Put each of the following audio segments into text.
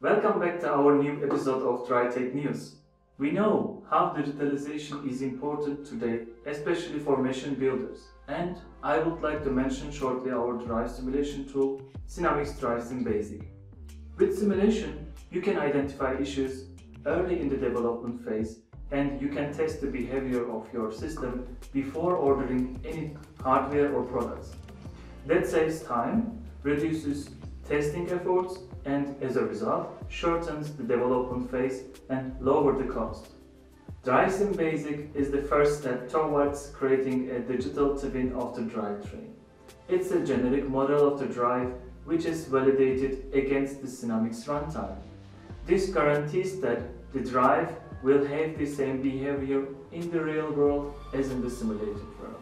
Welcome back to our new episode of DriTech News. We know how digitalization is important today, especially for machine builders. And I would like to mention shortly our drive simulation tool, SINAMICS DriveSim Basic. With simulation, you can identify issues early in the development phase and you can test the behavior of your system before ordering any hardware or products. That saves time, reduces testing efforts, and as a result, shortens the development phase and lowers the cost. DriveSim Basic is the first step towards creating a digital twin of the drivetrain. It's a generic model of the drive which is validated against the SINAMICS runtime. This guarantees that the drive will have the same behavior in the real world as in the simulated world.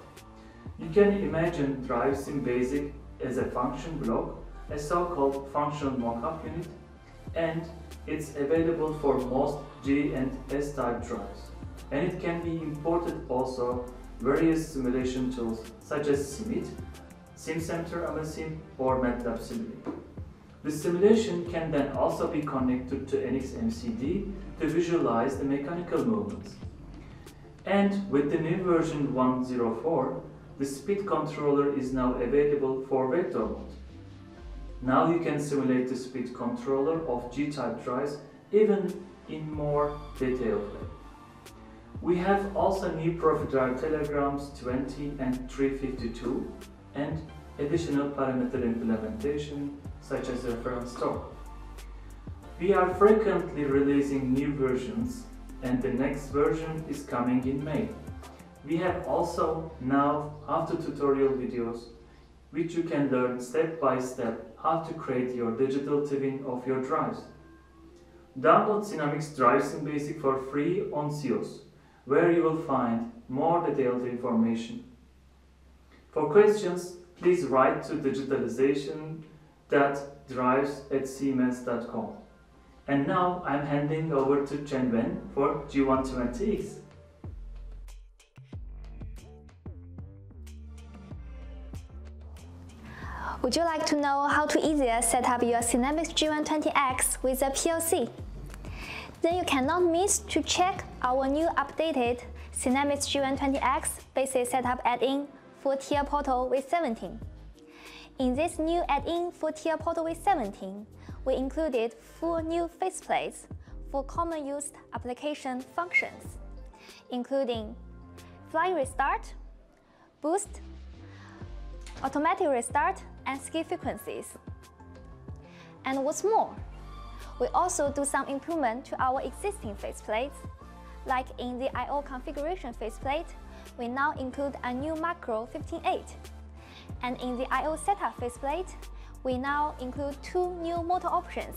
You can imagine DriveSim Basic as a function block, a so-called functional mockup unit, and it's available for most G and S-type drives, and it can be imported also various simulation tools such as SMIT, SimCenter Amesim, or MATLAB Simulink. The simulation can then also be connected to NXMCD to visualize the mechanical movements. And with the new version 1.04, the speed controller is now available for vector mode. Now you can simulate the speed controller of G-type drives even in more detailed way. We have also new ProfiDrive telegrams 20 and 352 and additional parameter implementation such as reference torque. We are frequently releasing new versions and the next version is coming in May. We have also now how-to tutorial videos which you can learn step by step how to create your digital twin of your drives. Download SINAMICS DriveSim Basic for free on SEOS, where you will find more detailed information. For questions, please write to digitalization.drives@cms.com. And now I'm handing over to Chen Wen for G120X. Would you like to know how to easier set up your SINAMICS G120X with a POC? Then you cannot miss to check our new updated SINAMICS G120X Basic Setup add-in for TIA Portal with 17. In this new add-in for TIA Portal with 17, we included four new faceplates for common used application functions, including flying restart, boost, automatic restart, and skip frequencies. And what's more, we also do some improvement to our existing faceplates. Like in the I/O configuration faceplate, we now include a new macro 15.8. And in the I/O setup faceplate, we now include two new motor options,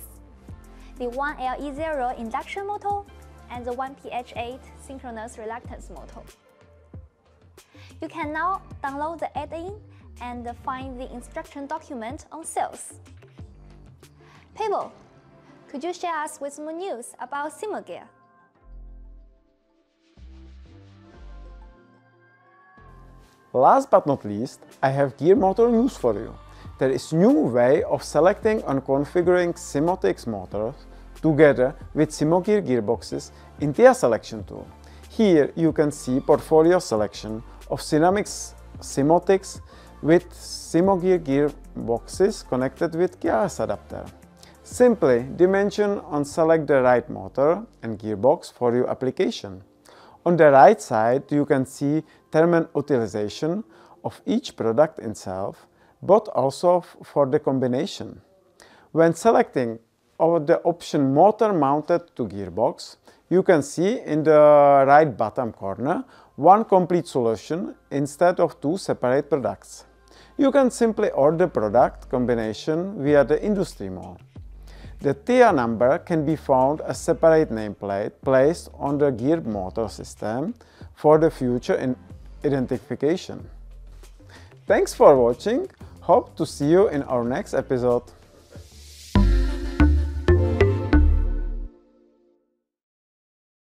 the 1LE0 induction motor and the 1PH8 synchronous reluctance motor. You can now download the add-in and find the instruction document on SEOS. Pavel, could you share us with more news about SIMOGEAR? Last but not least, I have gear motor news for you. There is a new way of selecting and configuring SIMOTICS motors together with SIMOGEAR gearboxes in TIA Selection Tool. Here you can see portfolio selection of SINAMICS SIMOTICS with SIMOGEAR gearboxes connected with KS adapter. Simply dimension and select the right motor and gearbox for your application. On the right side you can see thermal utilization of each product itself, but also for the combination. When selecting over the option motor mounted to gearbox, you can see in the right bottom corner one complete solution instead of two separate products. You can simply order product combination via the industry mall. The TIA number can be found as separate nameplate placed on the gear motor system for the future identification. Thanks for watching. Hope to see you in our next episode.